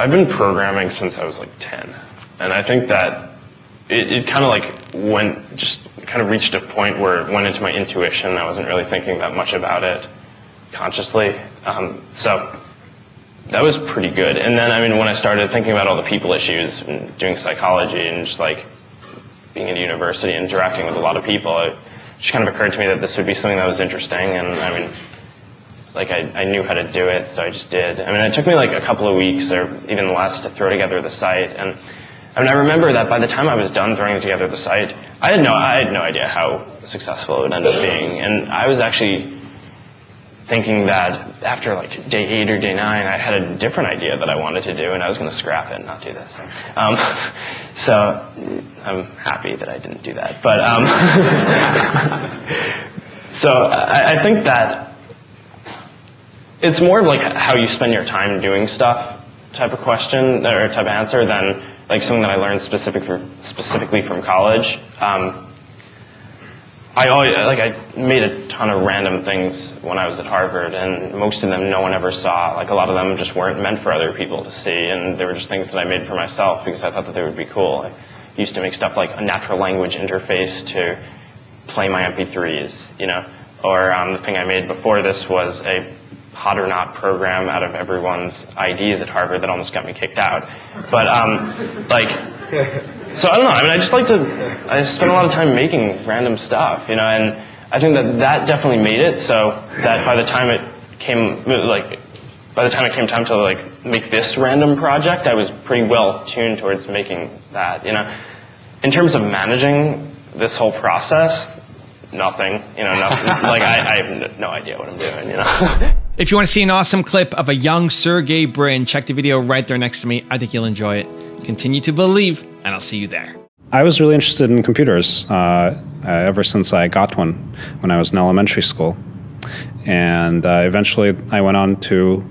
I've been programming since I was like 10, and I think that it kind of like reached a point where it went into my intuition. I wasn't really thinking that much about it consciously, so that was pretty good. And then, I mean, when I started thinking about all the people issues and doing psychology and just like being at university and interacting with a lot of people, it just kind of occurred to me that this would be something that was interesting. And I mean, like I knew how to do it, so I just did. I mean, it took me like a couple of weeks or even less to throw together the site. And I mean, I remember that by the time I was done throwing together the site, I had no idea how successful it would end up being. And I was actually thinking that after like day 8 or day 9, I had a different idea that I wanted to do, and I was going to scrap it and not do this. So I'm happy that I didn't do that. But so I think that it's more of like how you spend your time doing stuff type of question or type of answer than like something that I learned specifically from college. I made a ton of random things when I was at Harvard, and most of them no one ever saw. Like a lot of them just weren't meant for other people to see, and they were just things that I made for myself because I thought that they would be cool. I used to make stuff like a natural language interface to play my MP3s, you know. Or the thing I made before this was a hot or not program out of everyone's IDs at Harvard that almost got me kicked out. But so I don't know, I mean, I spend a lot of time making random stuff, you know, and I think that that definitely made it so that by the time it came, time to like make this random project, I was pretty well tuned towards making that, you know. In terms of managing this whole process, nothing, you know, nothing. Like I have no idea what I'm doing, you know. If you want to see an awesome clip of a young Sergey Brin, check the video right there next to me. I think you'll enjoy it. Continue to believe, and I'll see you there. I was really interested in computers ever since I got one when I was in elementary school. And eventually I went on to